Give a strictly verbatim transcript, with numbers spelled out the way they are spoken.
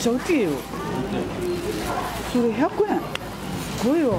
ちゃ大きいよ。それひゃくえん。すごいよ。